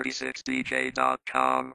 36DJ.com.